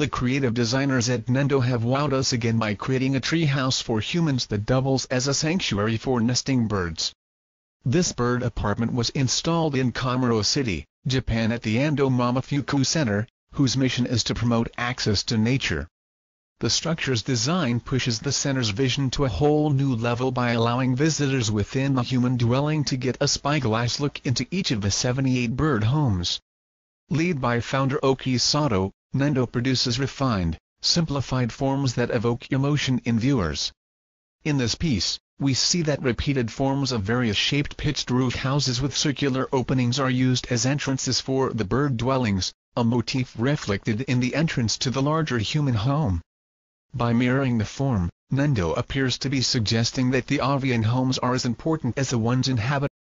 The creative designers at Nendo have wowed us again by creating a treehouse for humans that doubles as a sanctuary for nesting birds. This bird apartment was installed in Komoro City, Japan at the Ando Momofuku Center, whose mission is to promote access to nature. The structure's design pushes the center's vision to a whole new level by allowing visitors within the human dwelling to get a spyglass look into each of the 78 bird homes. Led by founder Oki Sato, Nendo produces refined, simplified forms that evoke emotion in viewers. In this piece, we see that repeated forms of various shaped pitched roof houses with circular openings are used as entrances for the bird dwellings, a motif reflected in the entrance to the larger human home. By mirroring the form, Nendo appears to be suggesting that the avian homes are as important as the ones inhabited.